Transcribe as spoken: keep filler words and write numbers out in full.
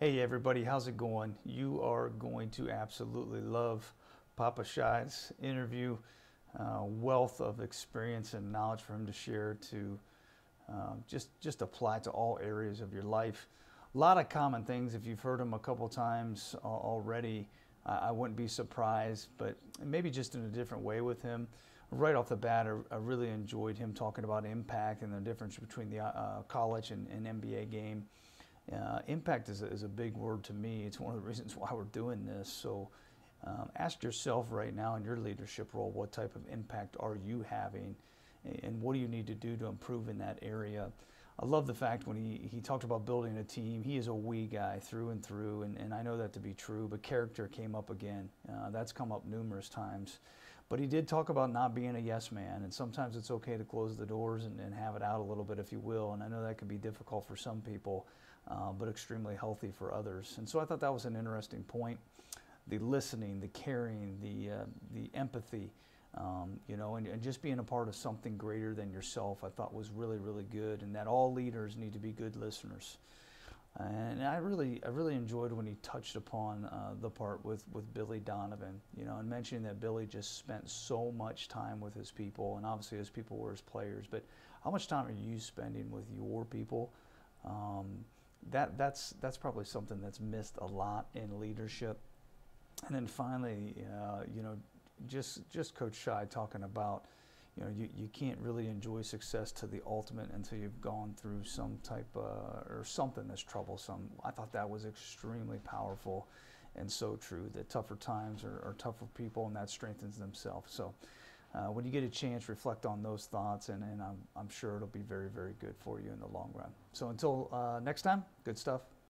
Hey everybody, how's it going? You are going to absolutely love Papa Shyatt's interview. Uh, wealth of experience and knowledge for him to share to uh, just, just apply to all areas of your life. A lot of common things. If you've heard him a couple times uh, already, uh, I wouldn't be surprised, but maybe just in a different way with him. Right off the bat, I, I really enjoyed him talking about impact and the difference between the uh, college and, and N B A game. Uh, impact is a, is a big word to me. It's one of the reasons why we're doing this. So um, ask yourself right now in your leadership role, what type of impact are you having and what do you need to do to improve in that area? I love the fact when he, he talked about building a team, he is a we guy through and through, and, and I know that to be true, but character came up again. Uh, that's come up numerous times. But he did talk about not being a yes man, and sometimes it's okay to close the doors and, and have it out a little bit, if you will, and I know that can be difficult for some people. Uh, but extremely healthy for others. And so I thought that was an interesting point. The listening, the caring, the, uh, the empathy, um, you know, and, and just being a part of something greater than yourself, I thought was really, really good, and that all leaders need to be good listeners. And I really, I really enjoyed when he touched upon uh, the part with, with Billy Donovan, you know, and mentioning that Billy just spent so much time with his people, and obviously his people were his players, but how much time are you spending with your people? Um, That, that's, that's probably something that's missed a lot in leadership. And then finally, uh, you know, just, just Coach Shyatt talking about, you know, you, you can't really enjoy success to the ultimate until you've gone through some type uh, or something that's troublesome. I thought that was extremely powerful and so true, that tougher times are, are tougher people, and that strengthens themselves. So uh, when you get a chance, reflect on those thoughts, and, and I'm, I'm sure it'll be very, very good for you in the long run. So until uh, next time, good stuff.